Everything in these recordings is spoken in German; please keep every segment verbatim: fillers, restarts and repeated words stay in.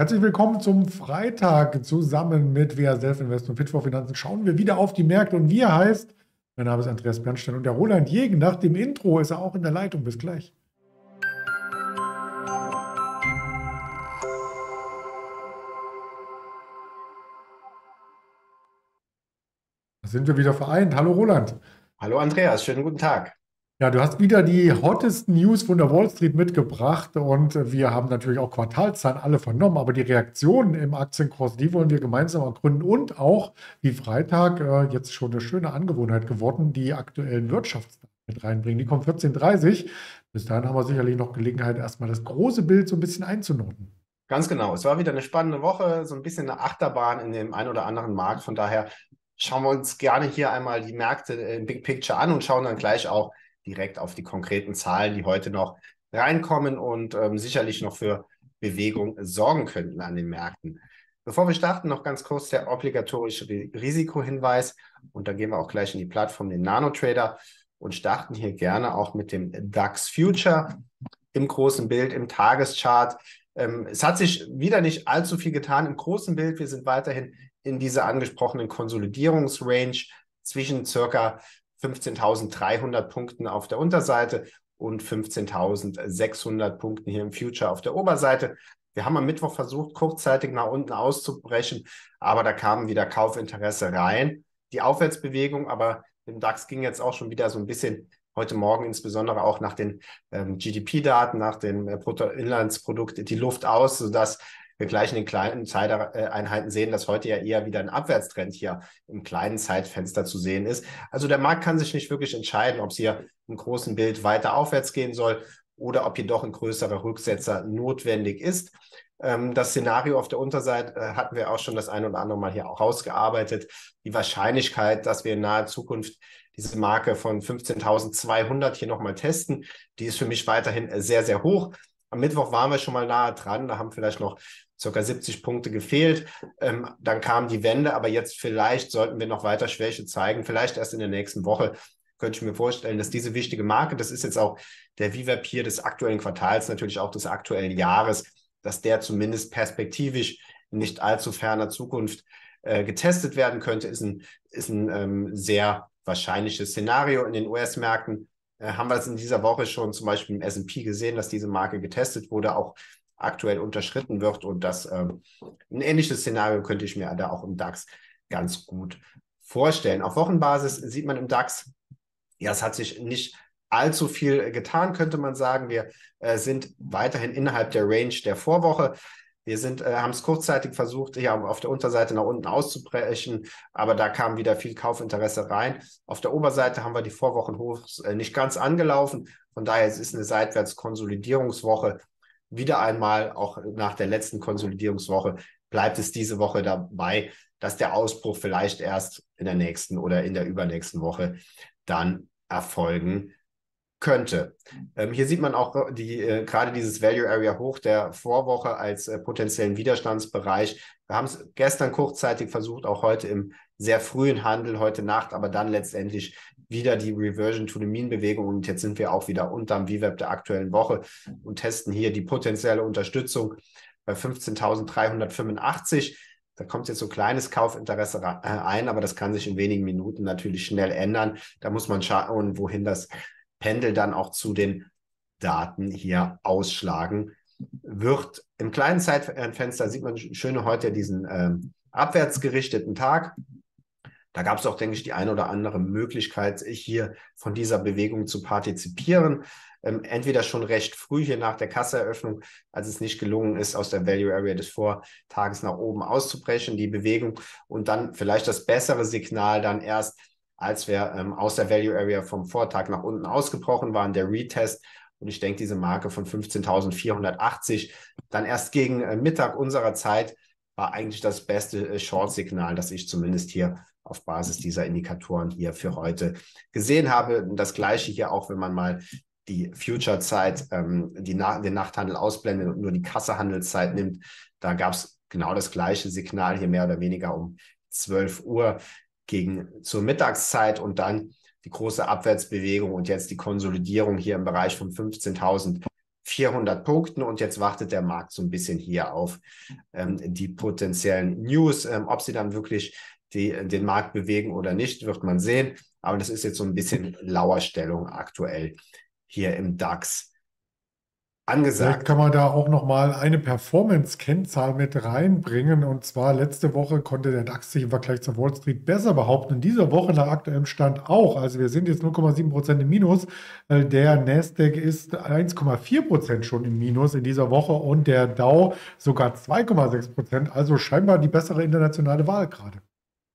Herzlich willkommen zum Freitag. Zusammen mit W H SelfInvest und Fit for Finanzen schauen wir wieder auf die Märkte. Und wir heißt, mein Name ist Andreas Bernstein und der Roland Jägen. Nach dem Intro ist er auch in der Leitung. Bis gleich. Da sind wir wieder vereint. Hallo Roland. Hallo Andreas, schönen guten Tag. Ja, du hast wieder die hottesten News von der Wall Street mitgebracht und wir haben natürlich auch Quartalszahlen alle vernommen, aber die Reaktionen im Aktienkurs, die wollen wir gemeinsam ergründen und auch, wie Freitag, äh, jetzt schon eine schöne Angewohnheit geworden, die aktuellen Wirtschaftsdaten mit reinbringen. Die kommen vierzehn Uhr dreißig. Bis dahin haben wir sicherlich noch Gelegenheit, erstmal das große Bild so ein bisschen einzunoten. Ganz genau. Es war wieder eine spannende Woche, so ein bisschen eine Achterbahn in dem einen oder anderen Markt. Von daher schauen wir uns gerne hier einmal die Märkte im Big Picture an und schauen dann gleich auch direkt auf die konkreten Zahlen, die heute noch reinkommen und ähm, sicherlich noch für Bewegung sorgen könnten an den Märkten. Bevor wir starten, noch ganz kurz der obligatorische Risikohinweis. Und da gehen wir auch gleich in die Plattform, den Nanotrader, und starten hier gerne auch mit dem DAX Future im großen Bild, im Tageschart. Ähm, es hat sich wieder nicht allzu viel getan im großen Bild. Wir sind weiterhin in dieser angesprochenen Konsolidierungsrange zwischen circa fünfzehntausenddreihundert Punkten auf der Unterseite und fünfzehntausendsechshundert Punkten hier im Future auf der Oberseite. Wir haben am Mittwoch versucht, kurzzeitig nach unten auszubrechen, aber da kam wieder Kaufinteresse rein. Die Aufwärtsbewegung, aber im DAX ging jetzt auch schon wieder so ein bisschen heute Morgen, insbesondere auch nach den ähm, G D P-Daten, nach dem äh, Bruttoinlandsprodukt, die Luft aus, sodass wir gleich in den kleinen Zeiteinheiten sehen, dass heute ja eher wieder ein Abwärtstrend hier im kleinen Zeitfenster zu sehen ist. Also der Markt kann sich nicht wirklich entscheiden, ob es hier im großen Bild weiter aufwärts gehen soll oder ob hier doch ein größerer Rücksetzer notwendig ist. Das Szenario auf der Unterseite hatten wir auch schon das ein oder andere Mal hier auch rausgearbeitet. Die Wahrscheinlichkeit, dass wir in naher Zukunft diese Marke von fünfzehntausendzweihundert hier nochmal testen, die ist für mich weiterhin sehr, sehr hoch. Am Mittwoch waren wir schon mal nahe dran, da haben vielleicht noch circa siebzig Punkte gefehlt, ähm, dann kam die Wende, aber jetzt vielleicht sollten wir noch weiter Schwäche zeigen, vielleicht erst in der nächsten Woche, könnte ich mir vorstellen, dass diese wichtige Marke, das ist jetzt auch der V WAP hier des aktuellen Quartals, natürlich auch des aktuellen Jahres, dass der zumindest perspektivisch in nicht allzu ferner Zukunft äh, getestet werden könnte, ist ein, ist ein ähm, sehr wahrscheinliches Szenario in den U S-Märkten. Äh, haben wir es in dieser Woche schon zum Beispiel im S und P gesehen, dass diese Marke getestet wurde, auch aktuell unterschritten wird, und das ähm, ein ähnliches Szenario könnte ich mir da auch im DAX ganz gut vorstellen. Auf Wochenbasis sieht man im DAX, ja, es hat sich nicht allzu viel getan, könnte man sagen. Wir äh, sind weiterhin innerhalb der Range der Vorwoche. Wir sind, äh, haben es kurzzeitig versucht, hier auf der Unterseite nach unten auszubrechen, aber da kam wieder viel Kaufinteresse rein. Auf der Oberseite haben wir die Vorwochenhochs äh, nicht ganz angelaufen. Von daher es ist eine Seitwärtskonsolidierungswoche. Wieder einmal, auch nach der letzten Konsolidierungswoche, bleibt es diese Woche dabei, dass der Ausbruch vielleicht erst in der nächsten oder in der übernächsten Woche dann erfolgen könnte. Ähm, hier sieht man auch die, äh, gerade dieses Value Area hoch der Vorwoche als äh, potenziellen Widerstandsbereich. Wir haben es gestern kurzzeitig versucht, auch heute im sehr frühen Handel, heute Nacht, aber dann letztendlich wieder die Reversion to the Mean Bewegung, und jetzt sind wir auch wieder unterm V WAP der aktuellen Woche und testen hier die potenzielle Unterstützung bei fünfzehntausenddreihundertfünfundachtzig. Da kommt jetzt so kleines Kaufinteresse ein, aber das kann sich in wenigen Minuten natürlich schnell ändern. Da muss man schauen, wohin das Pendel dann auch zu den Daten hier ausschlagen wird. Im kleinen Zeitfenster sieht man schön heute diesen äh, abwärts gerichteten Tag. Da gab es auch, denke ich, die eine oder andere Möglichkeit, hier von dieser Bewegung zu partizipieren. Ähm, entweder schon recht früh hier nach der Kasseeröffnung, als es nicht gelungen ist, aus der Value Area des Vortages nach oben auszubrechen, die Bewegung, und dann vielleicht das bessere Signal dann erst, als wir ähm, aus der Value Area vom Vortag nach unten ausgebrochen waren, der Retest. Und ich denke, diese Marke von fünfzehntausendvierhundertachtzig, dann erst gegen äh, Mittag unserer Zeit, war eigentlich das beste äh, Short-Signal, das ich zumindest hier auf Basis dieser Indikatoren hier für heute gesehen habe. Das Gleiche hier auch, wenn man mal die Future-Zeit, ähm, die Na den Nachthandel ausblendet und nur die Kassehandelszeit nimmt. Da gab es genau das gleiche Signal hier mehr oder weniger um zwölf Uhr gegen zur Mittagszeit und dann die große Abwärtsbewegung und jetzt die Konsolidierung hier im Bereich von fünfzehntausendvierhundertachtzig vierhundert Punkten und jetzt wartet der Markt so ein bisschen hier auf ähm, die potenziellen News. Ähm, ob sie dann wirklich die, den Markt bewegen oder nicht, wird man sehen. Aber das ist jetzt so ein bisschen Lauerstellung aktuell hier im DAX angesagt. Vielleicht kann man da auch nochmal eine Performance-Kennzahl mit reinbringen. Und zwar letzte Woche konnte der DAX sich im Vergleich zur Wall Street besser behaupten. In dieser Woche nach aktuellem Stand auch. Also wir sind jetzt null Komma sieben Prozent im Minus. Der Nasdaq ist eins Komma vier Prozent schon im Minus in dieser Woche und der Dow sogar zwei Komma sechs Prozent. Also scheinbar die bessere internationale Wahl gerade.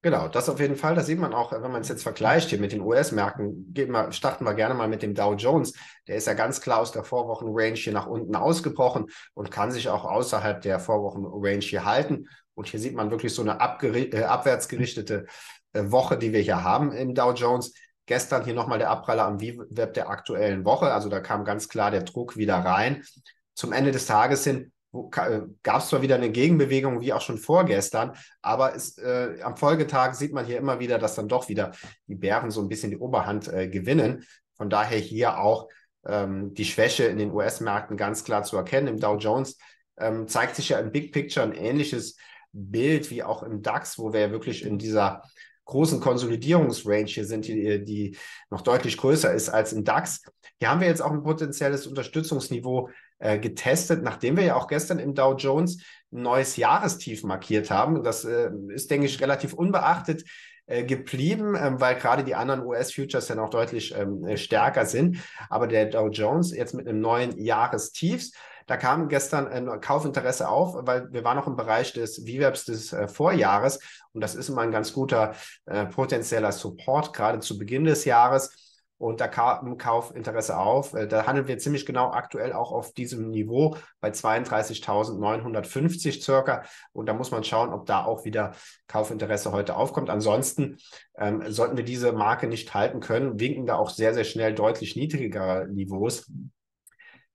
Genau, das auf jeden Fall, das sieht man auch, wenn man es jetzt vergleicht hier mit den U S-Märkten, gehen wir, starten wir gerne mal mit dem Dow Jones, der ist ja ganz klar aus der Vorwochenrange hier nach unten ausgebrochen und kann sich auch außerhalb der Vorwochenrange hier halten und hier sieht man wirklich so eine äh, abwärtsgerichtete äh, Woche, die wir hier haben im Dow Jones. Gestern hier nochmal der Abpraller am V-Web der aktuellen Woche, also da kam ganz klar der Druck wieder rein. Zum Ende des Tages hin gab es zwar wieder eine Gegenbewegung, wie auch schon vorgestern, aber es, äh, am Folgetag sieht man hier immer wieder, dass dann doch wieder die Bären so ein bisschen die Oberhand äh, gewinnen. Von daher hier auch ähm, die Schwäche in den U S-Märkten ganz klar zu erkennen. Im Dow Jones ähm, zeigt sich ja im Big Picture ein ähnliches Bild wie auch im DAX, wo wir ja wirklich in dieser großen Konsolidierungsrange hier sind, die, die noch deutlich größer ist als im DAX. Hier haben wir jetzt auch ein potenzielles Unterstützungsniveau äh, getestet, nachdem wir ja auch gestern im Dow Jones ein neues Jahrestief markiert haben. Das äh, ist, denke ich, relativ unbeachtet äh, geblieben, äh, weil gerade die anderen U S-Futures ja noch deutlich äh, stärker sind. Aber der Dow Jones jetzt mit einem neuen Jahrestief. Da kam gestern ein Kaufinteresse auf, weil wir waren noch im Bereich des V WAPs des äh, Vorjahres und das ist immer ein ganz guter äh, potenzieller Support, gerade zu Beginn des Jahres und da kam Kaufinteresse auf. Äh, da handeln wir ziemlich genau aktuell auch auf diesem Niveau bei zweiunddreißigtausendneunhundertfünfzig circa und da muss man schauen, ob da auch wieder Kaufinteresse heute aufkommt. Ansonsten ähm, sollten wir diese Marke nicht halten können, winken da auch sehr, sehr schnell deutlich niedrigere Niveaus.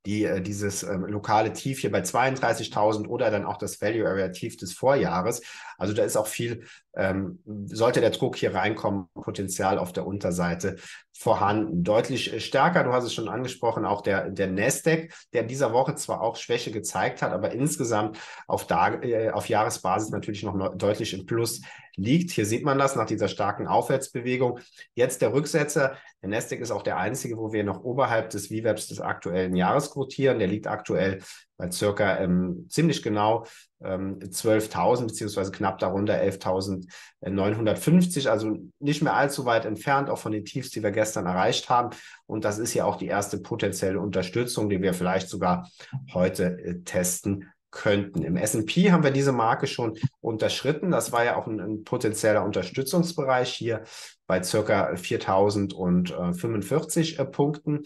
Die, äh, dieses ähm, lokale Tief hier bei zweiunddreißigtausend oder dann auch das Value Area Tief des Vorjahres. Also da ist auch viel, ähm, sollte der Druck hier reinkommen, Potenzial auf der Unterseite vorhanden. Deutlich äh, stärker, du hast es schon angesprochen, auch der, der Nasdaq, der in dieser Woche zwar auch Schwäche gezeigt hat, aber insgesamt auf, Tag, äh, auf Jahresbasis natürlich noch ne- deutlich im Plus liegt. Hier sieht man das nach dieser starken Aufwärtsbewegung. Jetzt der Rücksetzer. Der Nasdaq ist auch der einzige, wo wir noch oberhalb des V WAPs des aktuellen Jahres rotieren. Der liegt aktuell bei circa ähm, ziemlich genau ähm, zwölftausend beziehungsweise knapp darunter elftausendneunhundertfünfzig. Also nicht mehr allzu weit entfernt, auch von den Tiefs, die wir gestern erreicht haben. Und das ist ja auch die erste potenzielle Unterstützung, die wir vielleicht sogar heute äh, testen könnten. Im S und P haben wir diese Marke schon unterschritten. Das war ja auch ein, ein potenzieller Unterstützungsbereich hier bei circa viertausendfünfundvierzig äh, Punkten.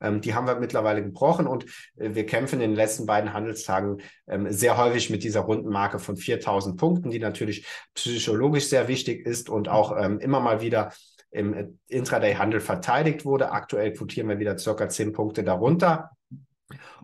Ähm, die haben wir mittlerweile gebrochen und äh, wir kämpfen in den letzten beiden Handelstagen ähm, sehr häufig mit dieser runden Marke von viertausend Punkten, die natürlich psychologisch sehr wichtig ist und auch ähm, immer mal wieder im äh, Intraday-Handel verteidigt wurde. Aktuell quotieren wir wieder circa zehn Punkte darunter.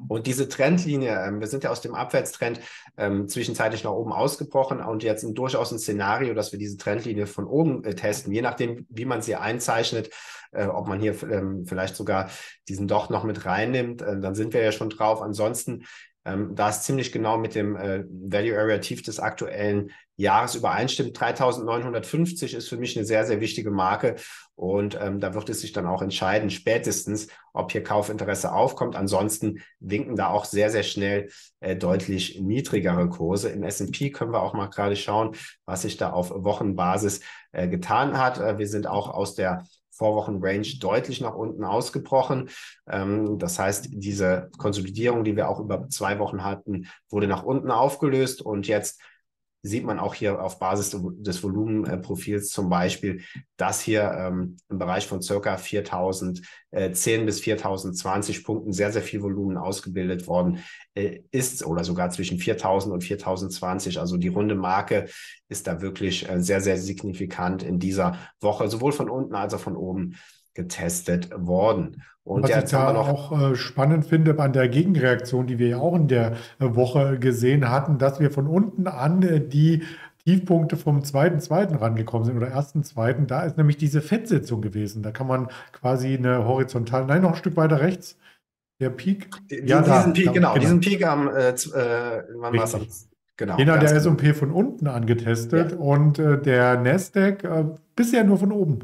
Und diese Trendlinie, wir sind ja aus dem Abwärtstrend ähm, zwischenzeitlich nach oben ausgebrochen und jetzt durchaus ein Szenario, dass wir diese Trendlinie von oben äh, testen, je nachdem, wie man sie einzeichnet, äh, ob man hier ähm, vielleicht sogar diesen Docht noch mit reinnimmt, äh, dann sind wir ja schon drauf. Ansonsten, ähm, da es ziemlich genau mit dem äh, Value Area Tief des aktuellen Jahres übereinstimmt, dreitausendneunhundertfünfzig ist für mich eine sehr, sehr wichtige Marke und ähm, da wird es sich dann auch entscheiden, spätestens, ob hier Kaufinteresse aufkommt. Ansonsten winken da auch sehr, sehr schnell äh, deutlich niedrigere Kurse. Im S und P können wir auch mal gerade schauen, was sich da auf Wochenbasis äh, getan hat. Äh, wir sind auch aus der Vorwochenrange deutlich nach unten ausgebrochen. Ähm, das heißt, diese Konsolidierung, die wir auch über zwei Wochen hatten, wurde nach unten aufgelöst und jetzt sieht man auch hier auf Basis des Volumenprofils zum Beispiel, dass hier ähm, im Bereich von circa viertausendzehn äh, bis viertausendzwanzig Punkten sehr, sehr viel Volumen ausgebildet worden äh, ist oder sogar zwischen viertausend und viertausendzwanzig. Also die runde Marke ist da wirklich äh, sehr, sehr signifikant in dieser Woche, sowohl von unten als auch von oben getestet worden. Und was ich da noch auch äh, spannend finde an der Gegenreaktion, die wir ja auch in der äh, Woche gesehen hatten, dass wir von unten an äh, die Tiefpunkte vom zweiten zweiten rangekommen sind oder ersten zweiten Da ist nämlich diese Fed-Sitzung gewesen. Da kann man quasi eine horizontal, nein, noch ein Stück weiter rechts, Der Peak? Die, ja, diesen da, Peak, da, genau, genau. Diesen Peak am, äh, wann war's am, genau. Genau, der S und P von unten angetestet, ja. Und äh, der Nasdaq äh, bisher nur von oben.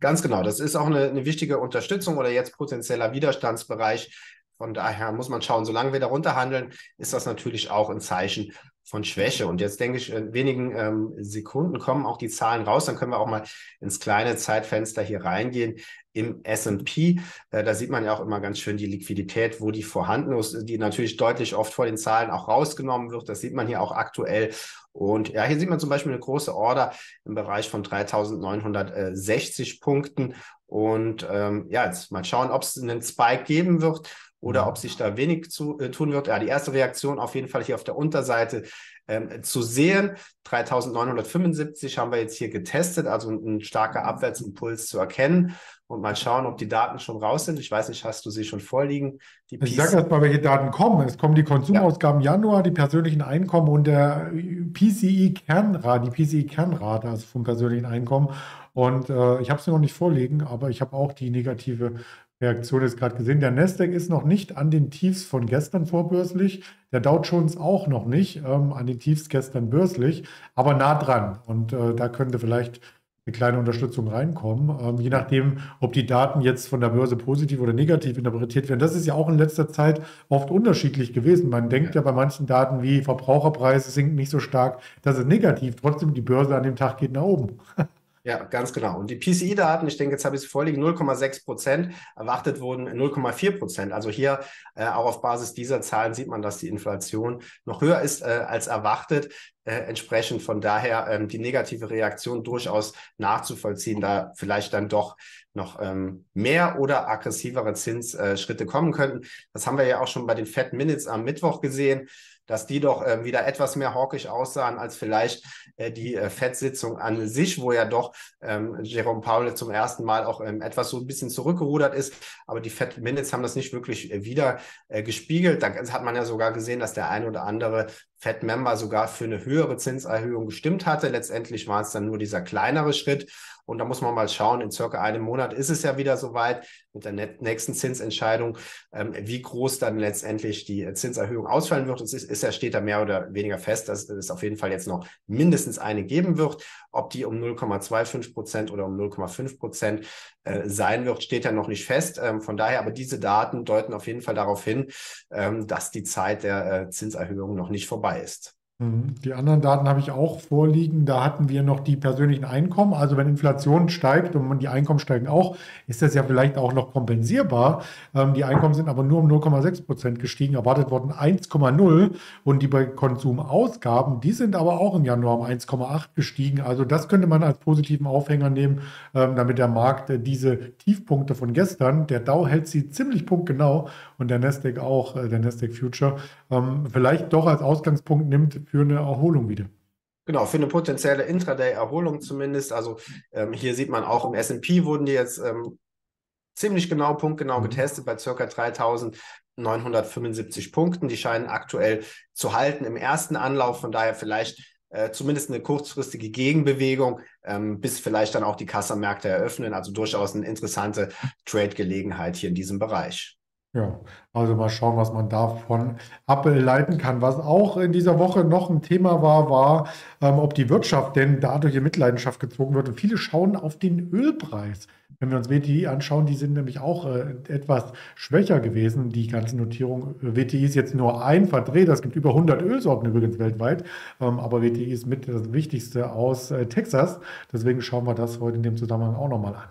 Ganz genau, das ist auch eine, eine wichtige Unterstützung oder jetzt potenzieller Widerstandsbereich. Von daher muss man schauen, solange wir darunter handeln, ist das natürlich auch ein Zeichen von Schwäche. Und jetzt denke ich, in wenigen ähm, Sekunden kommen auch die Zahlen raus. Dann können wir auch mal ins kleine Zeitfenster hier reingehen im S und P. Äh, da sieht man ja auch immer ganz schön die Liquidität, wo die vorhanden ist, die natürlich deutlich oft vor den Zahlen auch rausgenommen wird. Das sieht man hier auch aktuell. Und ja, hier sieht man zum Beispiel eine große Order im Bereich von dreitausendneunhundertsechzig Punkten. Und ähm, ja, jetzt mal schauen, ob es einen Spike geben wird. Oder ob sich da wenig zu äh, tun wird. Ja, die erste Reaktion auf jeden Fall hier auf der Unterseite ähm, zu sehen. dreitausendneunhundertfünfundsiebzig haben wir jetzt hier getestet, also ein starker Abwärtsimpuls zu erkennen. Und mal schauen, ob die Daten schon raus sind. Ich weiß nicht, hast du sie schon vorliegen? Die ich sage erst mal, welche Daten kommen. Es kommen die Konsumausgaben ja. Januar, die persönlichen Einkommen und der P C I-Kernrate, die P C I-Kernrate, also vom persönlichen Einkommen. Und äh, ich habe sie noch nicht vorliegen, aber ich habe auch die negative Reaktion ist gerade gesehen. Der Nasdaq ist noch nicht an den Tiefs von gestern vorbörslich. Der Dow Jones auch noch nicht ähm, an den Tiefs gestern börslich, aber nah dran. Und äh, da könnte vielleicht eine kleine Unterstützung reinkommen. Ähm, je nachdem, ob die Daten jetzt von der Börse positiv oder negativ interpretiert werden. Das ist ja auch in letzter Zeit oft unterschiedlich gewesen. Man denkt ja bei manchen Daten wie Verbraucherpreise sinken nicht so stark, das ist negativ. Trotzdem, die Börse an dem Tag geht nach oben. Ja, ganz genau. Und die P C I-Daten, ich denke, jetzt habe ich sie vorliegen, null Komma sechs Prozent, erwartet wurden null Komma vier Prozent. Also hier äh, auch auf Basis dieser Zahlen sieht man, dass die Inflation noch höher ist äh, als erwartet. Äh, entsprechend von daher ähm, die negative Reaktion durchaus nachzuvollziehen, da vielleicht dann doch noch ähm, mehr oder aggressivere Zinsschritte äh, kommen könnten. Das haben wir ja auch schon bei den Fed Minutes am Mittwoch gesehen, dass die doch äh, wieder etwas mehr hawkisch aussahen als vielleicht äh, die äh, Fed-Sitzung an sich, wo ja doch ähm, Jerome Powell zum ersten Mal auch ähm, etwas so ein bisschen zurückgerudert ist. Aber die Fed-Minutes haben das nicht wirklich äh, wieder äh, gespiegelt. Da hat man ja sogar gesehen, dass der ein oder andere Fed-Member sogar für eine höhere Zinserhöhung gestimmt hatte. Letztendlich war es dann nur dieser kleinere Schritt. Und da muss man mal schauen, in circa einem Monat ist es ja wieder soweit mit der nächsten Zinsentscheidung, ähm, wie groß dann letztendlich die Zinserhöhung ausfallen wird. Es ist, ist ja, steht da mehr oder weniger fest, dass es auf jeden Fall jetzt noch mindestens eine geben wird. Ob die um null Komma fünfundzwanzig Prozent oder um null Komma fünf Prozent äh, sein wird, steht ja noch nicht fest. Ähm, von daher, aber diese Daten deuten auf jeden Fall darauf hin, ähm, dass die Zeit der äh, Zinserhöhung noch nicht vorbei ist. Die anderen Daten habe ich auch vorliegen. Da hatten wir noch die persönlichen Einkommen. Also wenn Inflation steigt und die Einkommen steigen auch, ist das ja vielleicht auch noch kompensierbar. Ähm, die Einkommen sind aber nur um null Komma sechs Prozent gestiegen. Erwartet wurden eins Komma null. Und die bei Konsumausgaben, die sind aber auch im Januar um eins Komma acht gestiegen. Also das könnte man als positiven Aufhänger nehmen, ähm, damit der Markt äh, diese Tiefpunkte von gestern, der Dow hält sie ziemlich punktgenau und der Nasdaq auch, äh, der Nasdaq Future, ähm, vielleicht doch als Ausgangspunkt nimmt für eine Erholung wieder. Genau, für eine potenzielle Intraday-Erholung zumindest. Also ähm, hier sieht man auch im S und P wurden die jetzt ähm, ziemlich genau, punktgenau getestet bei ca. dreitausendneunhundertfünfundsiebzig Punkten. Die scheinen aktuell zu halten im ersten Anlauf. Von daher vielleicht äh, zumindest eine kurzfristige Gegenbewegung, ähm, bis vielleicht dann auch die Kassamärkte eröffnen. Also durchaus eine interessante Trade-Gelegenheit hier in diesem Bereich. Ja, also mal schauen, was man davon ableiten kann. Was auch in dieser Woche noch ein Thema war, war, ähm, ob die Wirtschaft denn dadurch in Mitleidenschaft gezogen wird. Und viele schauen auf den Ölpreis. Wenn wir uns W T I anschauen, die sind nämlich auch äh, etwas schwächer gewesen, die ganzen Notierungen. W T I ist jetzt nur ein Vertreter. Es gibt über hundert Ölsorten übrigens weltweit. Ähm, aber W T I ist mit das Wichtigste aus äh, Texas. Deswegen schauen wir das heute in dem Zusammenhang auch nochmal an.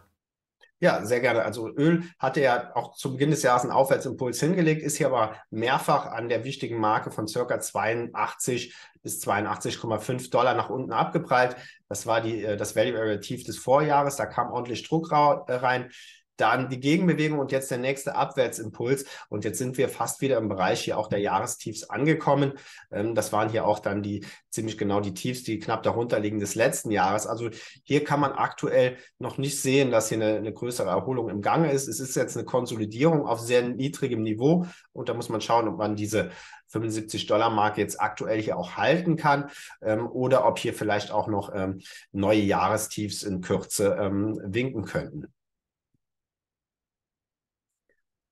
Ja, sehr gerne. Also Öl hatte ja auch zu Beginn des Jahres einen Aufwärtsimpuls hingelegt, ist hier aber mehrfach an der wichtigen Marke von circa zweiundachtzig bis zweiundachtzig Komma fünf Dollar nach unten abgeprallt. Das war die, das Value-Tief des Vorjahres, da kam ordentlich Druck rein. Dann die Gegenbewegung und jetzt der nächste Abwärtsimpuls. Und jetzt sind wir fast wieder im Bereich hier auch der Jahrestiefs angekommen. Ähm, das waren hier auch dann die ziemlich genau die Tiefs, die knapp darunter liegen des letzten Jahres. Also hier kann man aktuell noch nicht sehen, dass hier eine, eine größere Erholung im Gange ist. Es ist jetzt eine Konsolidierung auf sehr niedrigem Niveau. Und da muss man schauen, ob man diese fünfundsiebzig Dollar Marke jetzt aktuell hier auch halten kann ähm, oder ob hier vielleicht auch noch ähm, neue Jahrestiefs in Kürze ähm, winken könnten.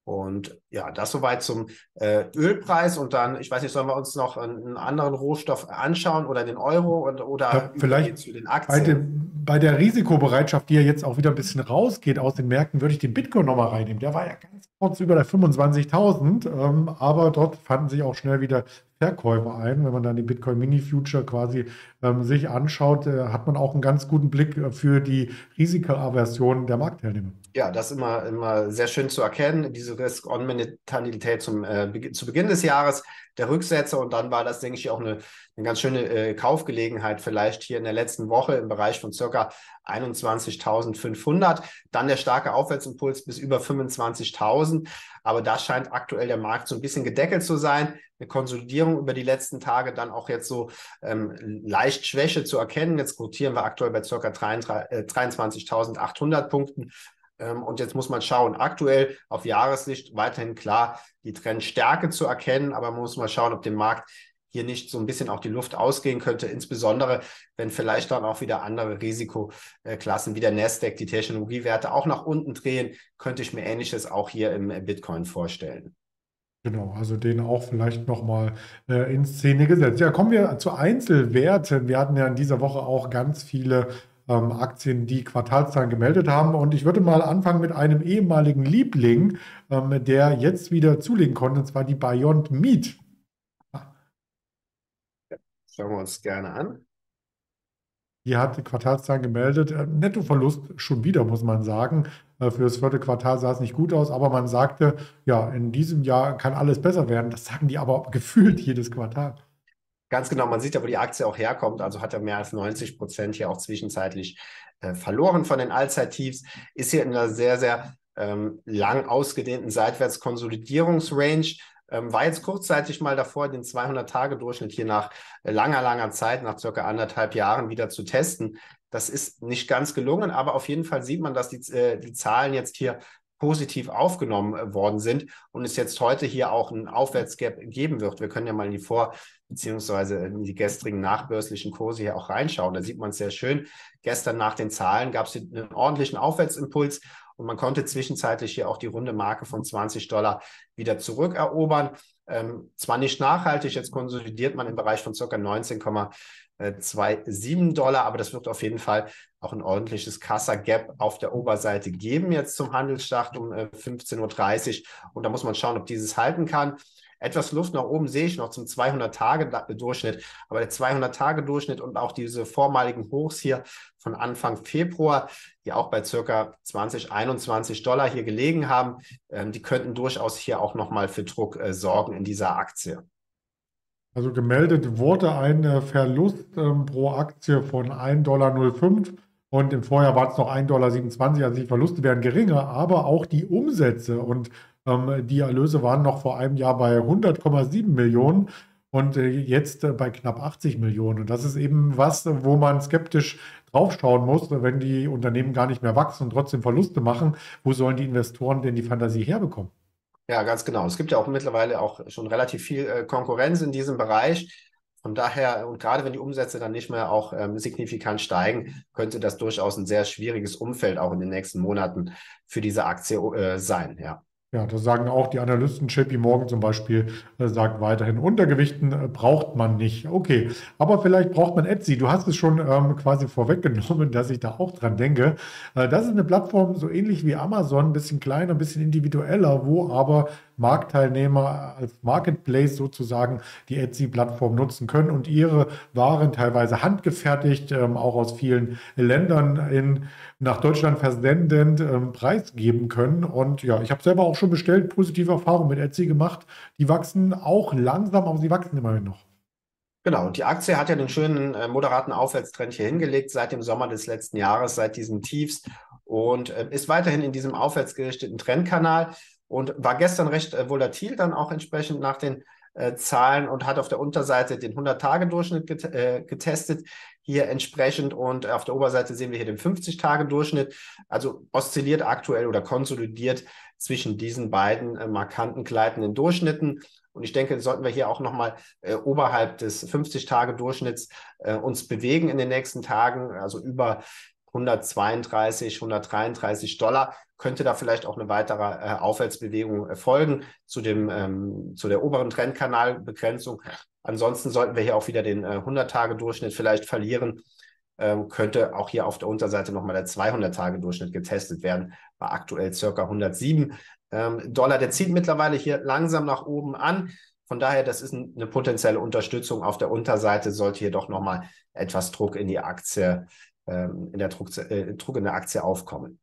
Und ja, das soweit zum äh, Ölpreis. Und dann, ich weiß nicht, sollen wir uns noch einen anderen Rohstoff anschauen oder den Euro und, oder ja, vielleicht zu den Aktien? Bei, dem, bei der Risikobereitschaft, die ja jetzt auch wieder ein bisschen rausgeht aus den Märkten, würde ich den Bitcoin nochmal reinnehmen. Der war ja ganz kurz über der fünfundzwanzigtausend, ähm, aber dort fanden sich auch schnell wieder Verkäufe ein. Wenn man dann den Bitcoin Mini Future quasi ähm, sich anschaut, äh, hat man auch einen ganz guten Blick äh, für die Risikoaversion der Marktteilnehmer. Ja, das ist immer, immer sehr schön zu erkennen, diese Risk-On-Mentalität zum äh, be zu Beginn des Jahres, der Rücksetzer, und dann war das, denke ich, auch eine, eine ganz schöne äh, Kaufgelegenheit vielleicht hier in der letzten Woche im Bereich von circa einundzwanzigtausendfünfhundert, dann der starke Aufwärtsimpuls bis über fünfundzwanzigtausend, aber da scheint aktuell der Markt so ein bisschen gedeckelt zu sein, eine Konsolidierung über die letzten Tage, dann auch jetzt so ähm, leicht Schwäche zu erkennen. Jetzt rotieren wir aktuell bei circa dreiundzwanzigtausendachthundert Punkten. Und jetzt muss man schauen, aktuell auf Jahressicht weiterhin klar die Trendstärke zu erkennen, aber man muss mal schauen, ob dem Markt hier nicht so ein bisschen auch die Luft ausgehen könnte, insbesondere wenn vielleicht dann auch wieder andere Risikoklassen wie der Nasdaq, die Technologiewerte auch nach unten drehen, könnte ich mir Ähnliches auch hier im Bitcoin vorstellen. Genau, also den auch vielleicht nochmal äh, in Szene gesetzt. Ja, kommen wir zu Einzelwerten. Wir hatten ja in dieser Woche auch ganz viele Ähm, Aktien, die Quartalszahlen gemeldet haben. Und ich würde mal anfangen mit einem ehemaligen Liebling, ähm, der jetzt wieder zulegen konnte, und zwar die Beyond Meat. Ah. Ja, schauen wir uns gerne an. Die hat die Quartalszahlen gemeldet. Äh, Nettoverlust schon wieder, muss man sagen. Äh, für das vierte Quartal sah es nicht gut aus, aber man sagte, ja, in diesem Jahr kann alles besser werden. Das sagen die aber gefühlt jedes Quartal. Ganz genau, man sieht ja, wo die Aktie auch herkommt, also hat er mehr als neunzig Prozent hier auch zwischenzeitlich äh, verloren von den Allzeittiefs, ist hier in einer sehr, sehr ähm, lang ausgedehnten Seitwärtskonsolidierungsrange, ähm, war jetzt kurzzeitig mal davor, den zweihundert Tage Durchschnitt hier nach äh, langer, langer Zeit, nach circa anderthalb Jahren wieder zu testen. Das ist nicht ganz gelungen, aber auf jeden Fall sieht man, dass die, äh, die Zahlen jetzt hier positiv aufgenommen worden sind und es jetzt heute hier auch einen Aufwärtsgap geben wird. Wir können ja mal in die Vor- beziehungsweise in die gestrigen nachbörslichen Kurse hier auch reinschauen. Da sieht man es sehr schön. Gestern nach den Zahlen gab es einen ordentlichen Aufwärtsimpuls und man konnte zwischenzeitlich hier auch die runde Marke von zwanzig Dollar wieder zurückerobern. Ähm, zwar nicht nachhaltig, jetzt konsolidiert man im Bereich von ca. neunzehn Komma siebenundzwanzig Dollar, aber das wird auf jeden Fall auch ein ordentliches Kassa-Gap auf der Oberseite geben jetzt zum Handelsstart um fünfzehn Uhr dreißig und da muss man schauen, ob dieses halten kann. Etwas Luft nach oben sehe ich noch zum zweihundert Tage Durchschnitt, aber der zweihundert Tage Durchschnitt und auch diese vormaligen Hochs hier von Anfang Februar, die auch bei circa zwanzig, einundzwanzig Dollar hier gelegen haben, die könnten durchaus hier auch nochmal für Druck sorgen in dieser Aktie. Also gemeldet wurde ein Verlust ähm, pro Aktie von ein Komma null fünf Dollar und im Vorjahr war es noch ein Komma siebenundzwanzig Dollar, also die Verluste werden geringer, aber auch die Umsätze und ähm, die Erlöse waren noch vor einem Jahr bei hundert Komma sieben Millionen und äh, jetzt äh, bei knapp achtzig Millionen. Und das ist eben was, wo man skeptisch draufschauen muss, wenn die Unternehmen gar nicht mehr wachsen und trotzdem Verluste machen. Wo sollen die Investoren denn die Fantasie herbekommen? Ja, ganz genau. Es gibt ja auch mittlerweile auch schon relativ viel äh, Konkurrenz in diesem Bereich. Von daher, und gerade wenn die Umsätze dann nicht mehr auch ähm, signifikant steigen, könnte das durchaus ein sehr schwieriges Umfeld auch in den nächsten Monaten für diese Aktie äh, sein. Ja. Ja, das sagen auch die Analysten. J P Morgan zum Beispiel äh, sagt weiterhin, Untergewichten äh, braucht man nicht. Okay, aber vielleicht braucht man Etsy. Du hast es schon ähm, quasi vorweggenommen, dass ich da auch dran denke. Äh, das ist eine Plattform so ähnlich wie Amazon, ein bisschen kleiner, ein bisschen individueller, wo aber Marktteilnehmer als Marketplace sozusagen die Etsy-Plattform nutzen können und ihre Waren teilweise handgefertigt, ähm, auch aus vielen Ländern in, nach Deutschland versendend ähm, preisgeben können. Und ja, ich habe selber auch schon bestellt, positive Erfahrungen mit Etsy gemacht. Die wachsen auch langsam, aber sie wachsen immerhin noch. Genau, und die Aktie hat ja den schönen äh, moderaten Aufwärtstrend hier hingelegt seit dem Sommer des letzten Jahres, seit diesen Tiefs und äh, ist weiterhin in diesem aufwärtsgerichteten Trendkanal. Und war gestern recht äh, volatil dann auch entsprechend nach den äh, Zahlen und hat auf der Unterseite den hundert Tage Durchschnitt get äh, getestet, hier entsprechend. Und auf der Oberseite sehen wir hier den fünfzig Tage Durchschnitt. Also oszilliert aktuell oder konsolidiert zwischen diesen beiden äh, markanten gleitenden Durchschnitten. Und ich denke, sollten wir hier auch nochmal äh, oberhalb des fünfzig Tage Durchschnitts äh, uns bewegen in den nächsten Tagen, also über hundertzweiunddreißig, hundertdreiunddreißig Dollar, könnte da vielleicht auch eine weitere äh, Aufwärtsbewegung erfolgen zu dem ähm, zu der oberen Trendkanalbegrenzung. Ansonsten sollten wir hier auch wieder den äh, hundert-Tage-Durchschnitt vielleicht verlieren. Ähm, könnte auch hier auf der Unterseite nochmal der zweihundert-Tage-Durchschnitt getestet werden, bei aktuell ca. hundertsieben ähm, Dollar. Der zieht mittlerweile hier langsam nach oben an. Von daher, das ist ein, eine potenzielle Unterstützung. Auf der Unterseite sollte hier doch nochmal etwas Druck in die Aktie in der Druck, äh, Druck in der Aktie aufkommen.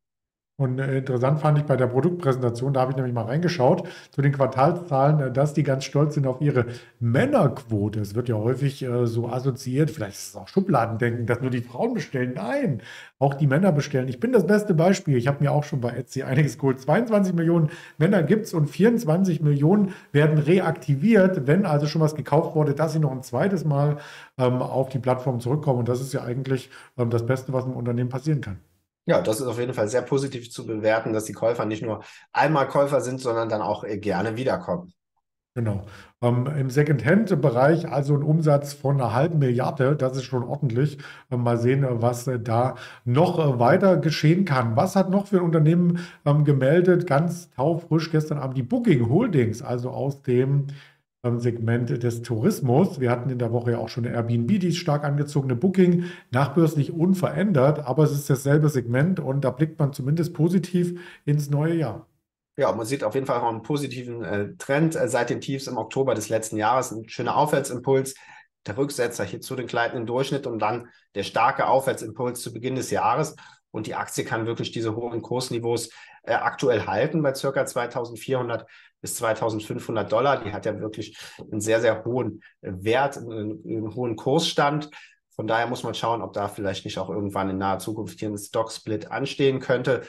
Und äh, interessant fand ich bei der Produktpräsentation, da habe ich nämlich mal reingeschaut, zu den Quartalszahlen, äh, dass die ganz stolz sind auf ihre Männerquote. Es wird ja häufig äh, so assoziiert, vielleicht ist es auch Schubladendenken, dass nur die Frauen bestellen. Nein, auch die Männer bestellen. Ich bin das beste Beispiel. Ich habe mir auch schon bei Etsy einiges geholt. zweiundzwanzig Millionen Männer gibt es und vierundzwanzig Millionen werden reaktiviert, wenn also schon was gekauft wurde, dass sie noch ein zweites Mal ähm, auf die Plattform zurückkommen. Und das ist ja eigentlich ähm, das Beste, was im Unternehmen passieren kann. Ja, das ist auf jeden Fall sehr positiv zu bewerten, dass die Käufer nicht nur einmal Käufer sind, sondern dann auch gerne wiederkommen. Genau. Ähm, im Second-Hand-Bereich also ein Umsatz von einer halben Milliarde, das ist schon ordentlich. Ähm, mal sehen, was äh, da noch äh, weiter geschehen kann. Was hat noch für ein Unternehmen ähm, gemeldet? Ganz taufrisch gestern Abend die Booking Holdings, also aus dem Segment des Tourismus. Wir hatten in der Woche ja auch schon eine Airbnb, die stark angezogene Booking, nachbörslich unverändert, aber es ist dasselbe Segment und da blickt man zumindest positiv ins neue Jahr. Ja, man sieht auf jeden Fall auch einen positiven äh, Trend äh, seit den Tiefs im Oktober des letzten Jahres. Ein schöner Aufwärtsimpuls, der Rücksetzer hier zu den gleitenden Durchschnitt und dann der starke Aufwärtsimpuls zu Beginn des Jahres. Und die Aktie kann wirklich diese hohen Kursniveaus äh, aktuell halten bei ca. zweitausendvierhundert bis zweitausendfünfhundert Dollar. Die hat ja wirklich einen sehr, sehr hohen Wert, einen, einen hohen Kursstand. Von daher muss man schauen, ob da vielleicht nicht auch irgendwann in naher Zukunft hier ein Stock-Split anstehen könnte.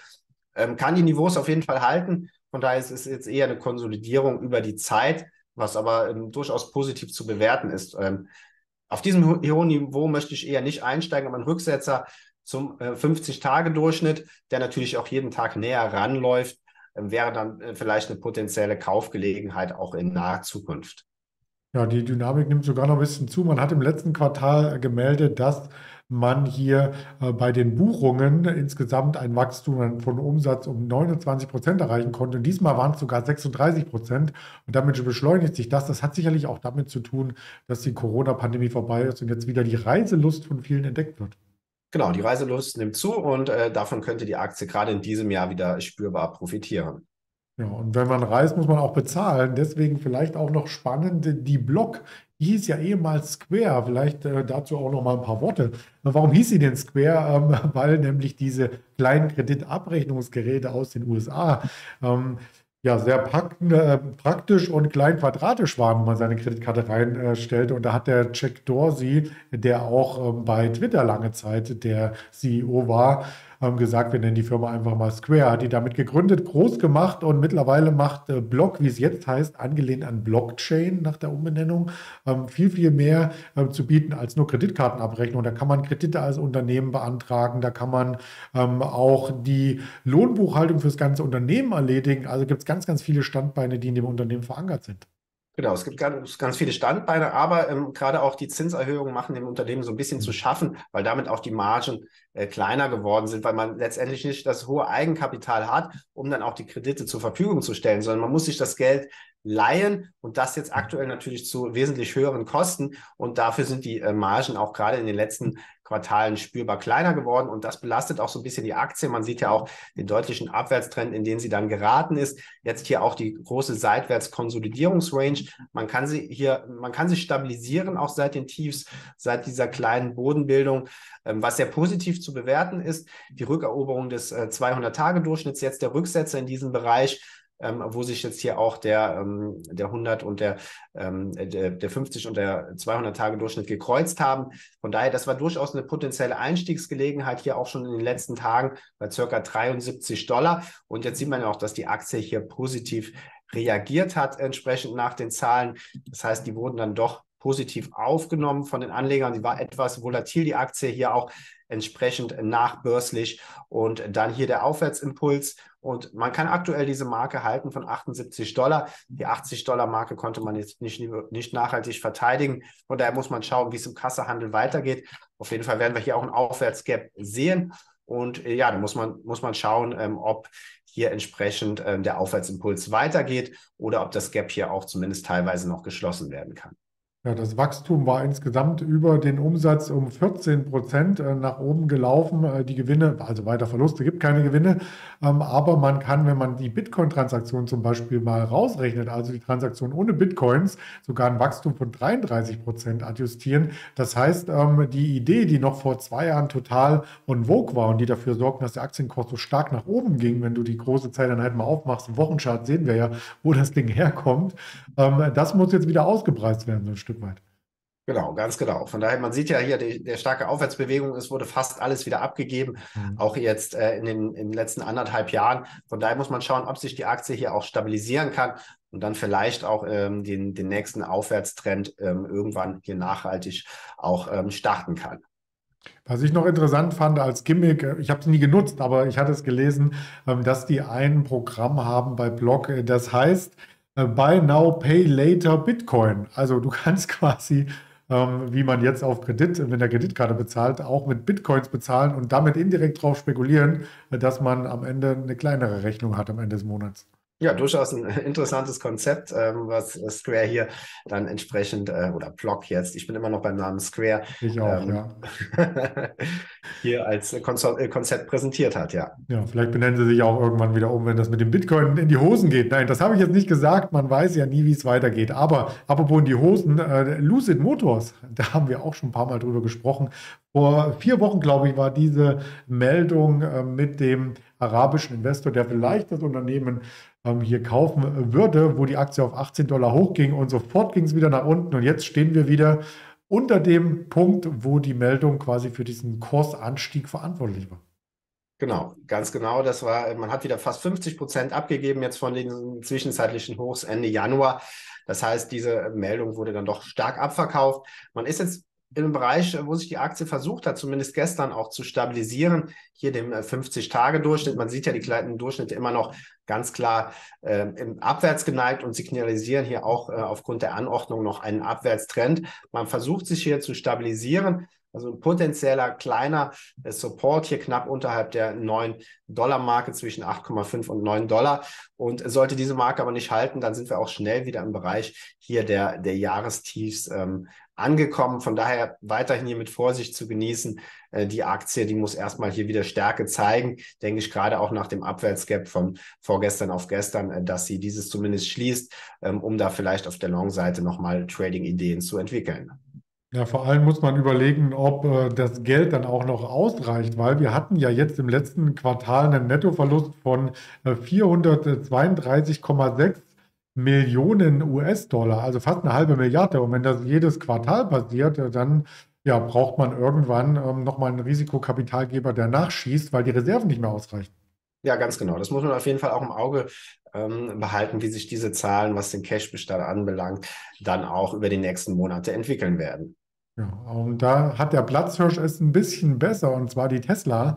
Ähm, kann die Niveaus auf jeden Fall halten. Von daher ist es jetzt eher eine Konsolidierung über die Zeit, was aber ähm, durchaus positiv zu bewerten ist. Ähm, auf diesem hohen Niveau möchte ich eher nicht einsteigen, aber ein Rücksetzer zum fünfzig-Tage-Durchschnitt, der natürlich auch jeden Tag näher ranläuft, wäre dann vielleicht eine potenzielle Kaufgelegenheit auch in naher Zukunft. Ja, die Dynamik nimmt sogar noch ein bisschen zu. Man hat im letzten Quartal gemeldet, dass man hier äh, bei den Buchungen insgesamt ein Wachstum von Umsatz um neunundzwanzig Prozent erreichen konnte. Und diesmal waren es sogar sechsunddreißig Prozent. Und damit beschleunigt sich das. Das hat sicherlich auch damit zu tun, dass die Corona-Pandemie vorbei ist und jetzt wieder die Reiselust von vielen entdeckt wird. Genau, die Reiselust nimmt zu und äh, davon könnte die Aktie gerade in diesem Jahr wieder spürbar profitieren. Ja, und wenn man reist, muss man auch bezahlen. Deswegen vielleicht auch noch spannend, die Block, die hieß ja ehemals Square. Vielleicht äh, dazu auch noch mal ein paar Worte. Warum hieß sie denn Square? Ähm, weil nämlich diese kleinen Kreditabrechnungsgeräte aus den U S A ähm, ja sehr packend, äh, praktisch und klein quadratisch waren, wenn man seine Kreditkarte reinstellte. Äh, und da hat der Jack Dorsey, der auch ähm, bei Twitter lange Zeit der C E O war, ähm, gesagt, wir nennen die Firma einfach mal Square. Hat die damit gegründet, groß gemacht und mittlerweile macht äh, Block, wie es jetzt heißt, angelehnt an Blockchain nach der Umbenennung, ähm, viel, viel mehr ähm, zu bieten als nur Kreditkartenabrechnung. Da kann man Kredite als Unternehmen beantragen, da kann man ähm, auch die Lohnbuchhaltung fürs ganze Unternehmen erledigen. Also gibt es ganz Ganz, ganz viele Standbeine, die in dem Unternehmen verankert sind. Genau, es gibt ganz, ganz viele Standbeine, aber ähm, gerade auch die Zinserhöhungen machen dem Unternehmen so ein bisschen zu schaffen, weil damit auch die Margen äh, kleiner geworden sind, weil man letztendlich nicht das hohe Eigenkapital hat, um dann auch die Kredite zur Verfügung zu stellen, sondern man muss sich das Geld leihen und das jetzt aktuell natürlich zu wesentlich höheren Kosten und dafür sind die äh, Margen auch gerade in den letzten Quartalen spürbar kleiner geworden und das belastet auch so ein bisschen die Aktie. Man sieht ja auch den deutlichen Abwärtstrend, in den sie dann geraten ist. Jetzt hier auch die große Seitwärtskonsolidierungsrange. Man kann sie hier, man kann sie stabilisieren, auch seit den Tiefs, seit dieser kleinen Bodenbildung, was sehr positiv zu bewerten ist. Die Rückeroberung des zweihundert-Tage-Durchschnitts, jetzt der Rücksetzer in diesem Bereich, Ähm, wo sich jetzt hier auch der, ähm, der hundert und der, ähm, der, der fünfzig und der zweihundert-Tage-Durchschnitt gekreuzt haben. Von daher, das war durchaus eine potenzielle Einstiegsgelegenheit hier auch schon in den letzten Tagen bei ca. dreiundsiebzig Dollar. Und jetzt sieht man ja auch, dass die Aktie hier positiv reagiert hat, entsprechend nach den Zahlen. Das heißt, die wurden dann doch positiv aufgenommen von den Anlegern. Sie war etwas volatil, die Aktie hier auch entsprechend nachbörslich und dann hier der Aufwärtsimpuls und man kann aktuell diese Marke halten von achtundsiebzig Dollar. Die achtzig Dollar Marke konnte man jetzt nicht, nicht nachhaltig verteidigen und daher muss man schauen, wie es im Kassehandel weitergeht. Auf jeden Fall werden wir hier auch ein Aufwärtsgap sehen Und äh, ja, da muss man, muss man schauen, ähm, ob hier entsprechend ähm, der Aufwärtsimpuls weitergeht oder ob das Gap hier auch zumindest teilweise noch geschlossen werden kann. Ja, das Wachstum war insgesamt über den Umsatz um vierzehn Prozent nach oben gelaufen. Die Gewinne, also weiter Verluste, gibt keine Gewinne. Aber man kann, wenn man die Bitcoin-Transaktion zum Beispiel mal rausrechnet, also die Transaktion ohne Bitcoins, sogar ein Wachstum von dreiunddreißig Prozent adjustieren. Das heißt, die Idee, die noch vor zwei Jahren total en vogue war und die dafür sorgten, dass der Aktienkurs so stark nach oben ging, wenn du die große Zeiteinheit mal aufmachst, im Wochenchart sehen wir ja, wo das Ding herkommt, das muss jetzt wieder ausgepreist werden, so ein Stück weit. Genau, ganz genau. Von daher, man sieht ja hier, die, der starke Aufwärtsbewegung, es wurde fast alles wieder abgegeben, mhm. auch jetzt äh, in, den, in den letzten anderthalb Jahren. Von daher muss man schauen, ob sich die Aktie hier auch stabilisieren kann und dann vielleicht auch ähm, den, den nächsten Aufwärtstrend ähm, irgendwann hier nachhaltig auch ähm, starten kann. Was ich noch interessant fand als Gimmick, ich habe es nie genutzt, aber ich hatte es gelesen, ähm, dass die ein Programm haben bei Block, das heißt Buy Now, Pay Later Bitcoin. Also du kannst quasi, ähm, wie man jetzt auf Kredit, wenn der Kreditkarte bezahlt, auch mit Bitcoins bezahlen und damit indirekt darauf spekulieren, dass man am Ende eine kleinere Rechnung hat am Ende des Monats. Ja, durchaus ein interessantes Konzept, ähm, was Square hier dann entsprechend, äh, oder Block jetzt, ich bin immer noch beim Namen Square, ich auch, ähm, ja. hier als Konzept, Konzept präsentiert hat, ja. Ja, vielleicht benennen sie sich auch irgendwann wieder um, wenn das mit dem Bitcoin in die Hosen geht. Nein, das habe ich jetzt nicht gesagt, man weiß ja nie, wie es weitergeht. Aber apropos in die Hosen, äh, Lucid Motors, da haben wir auch schon ein paar Mal drüber gesprochen. Vor vier Wochen, glaube ich, war diese Meldung äh, mit dem arabischen Investor, der vielleicht das Unternehmen ähm, hier kaufen würde, wo die Aktie auf achtzehn Dollar hochging und sofort ging es wieder nach unten. Und jetzt stehen wir wieder unter dem Punkt, wo die Meldung quasi für diesen Kursanstieg verantwortlich war. Genau, ganz genau. Das war, man hat wieder fast fünfzig Prozent abgegeben jetzt von den zwischenzeitlichen Hochs Ende Januar. Das heißt, diese Meldung wurde dann doch stark abverkauft. Man ist jetzt im Bereich, wo sich die Aktie versucht hat, zumindest gestern auch zu stabilisieren, hier dem fünfzig Tage Durchschnitt. Man sieht ja die kleinen Durchschnitte immer noch ganz klar äh, im abwärts geneigt und signalisieren hier auch äh, aufgrund der Anordnung noch einen Abwärtstrend. Man versucht sich hier zu stabilisieren. Also ein potenzieller kleiner äh, Support hier knapp unterhalb der neun Dollar Marke zwischen acht Komma fünf und neun Dollar. Und sollte diese Marke aber nicht halten, dann sind wir auch schnell wieder im Bereich hier der, der Jahrestiefs ähm, angekommen. Von daher weiterhin hier mit Vorsicht zu genießen. Äh, die Aktie, die muss erstmal hier wieder Stärke zeigen, denke ich, gerade auch nach dem Abwärtsgap von vorgestern auf gestern, äh, dass sie dieses zumindest schließt, ähm, um da vielleicht auf der Long-Seite nochmal Trading-Ideen zu entwickeln. Ja, vor allem muss man überlegen, ob äh, das Geld dann auch noch ausreicht, weil wir hatten ja jetzt im letzten Quartal einen Nettoverlust von äh, vierhundertzweiunddreißig Komma sechs Millionen U S Dollar, also fast eine halbe Milliarde. Und wenn das jedes Quartal passiert, dann ja, braucht man irgendwann ähm, nochmal einen Risikokapitalgeber, der nachschießt, weil die Reserven nicht mehr ausreichen. Ja, ganz genau. Das muss man auf jeden Fall auch im Auge ähm, behalten, wie sich diese Zahlen, was den Cashbestand anbelangt, dann auch über die nächsten Monate entwickeln werden. Ja, und da hat der Platzhirsch es ein bisschen besser, und zwar die Tesla.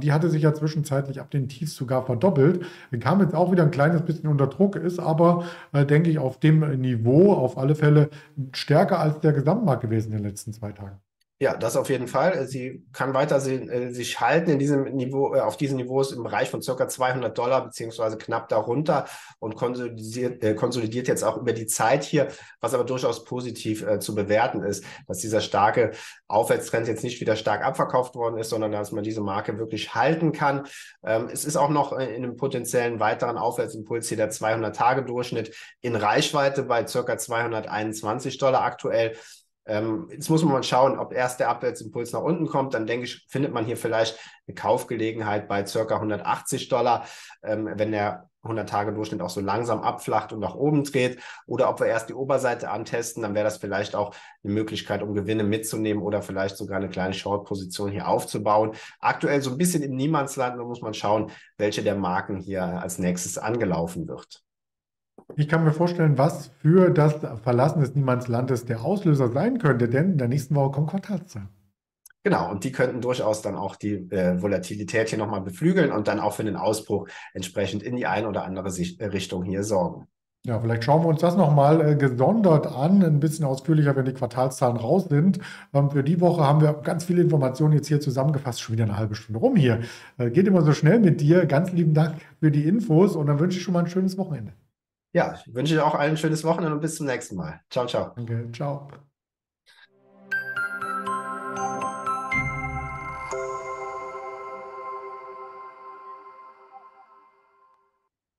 Die hatte sich ja zwischenzeitlich ab den Tiefs sogar verdoppelt, kam jetzt auch wieder ein kleines bisschen unter Druck, ist aber, denke ich, auf dem Niveau auf alle Fälle stärker als der Gesamtmarkt gewesen in den letzten zwei Tagen. Ja, das auf jeden Fall. Sie kann weiter sich halten in diesem Niveau, auf diesen Niveaus im Bereich von ca. zweihundert Dollar beziehungsweise knapp darunter und konsolidiert, konsolidiert jetzt auch über die Zeit hier, was aber durchaus positiv äh, zu bewerten ist, dass dieser starke Aufwärtstrend jetzt nicht wieder stark abverkauft worden ist, sondern dass man diese Marke wirklich halten kann. Ähm, es ist auch noch in einem potenziellen weiteren Aufwärtsimpuls hier der zweihundert Tage Durchschnitt in Reichweite bei ca. zweihunderteinundzwanzig Dollar aktuell. Jetzt muss man mal schauen, ob erst der Abwärtsimpuls nach unten kommt, dann denke ich, findet man hier vielleicht eine Kaufgelegenheit bei ca. hundertachtzig Dollar, wenn der hundert Tage Durchschnitt auch so langsam abflacht und nach oben dreht, oder ob wir erst die Oberseite antesten, dann wäre das vielleicht auch eine Möglichkeit, um Gewinne mitzunehmen oder vielleicht sogar eine kleine Short-Position hier aufzubauen. Aktuell so ein bisschen im Niemandsland, da muss man schauen, welche der Marken hier als nächstes angelaufen wird. Ich kann mir vorstellen, was für das Verlassen des Niemandslandes der Auslöser sein könnte, denn in der nächsten Woche kommen Quartalszahlen. Genau, und die könnten durchaus dann auch die äh, Volatilität hier nochmal beflügeln und dann auch für den Ausbruch entsprechend in die eine oder andere Sicht, äh, Richtung hier sorgen. Ja, vielleicht schauen wir uns das nochmal äh, gesondert an, ein bisschen ausführlicher, wenn die Quartalszahlen raus sind. Ähm, für die Woche haben wir ganz viele Informationen jetzt hier zusammengefasst, schon wieder eine halbe Stunde rum hier. Äh, geht immer so schnell mit dir. Ganz lieben Dank für die Infos und dann wünsche ich schon mal ein schönes Wochenende. Ja, ich wünsche dir auch allen ein schönes Wochenende und bis zum nächsten Mal. Ciao, ciao. Danke, ciao.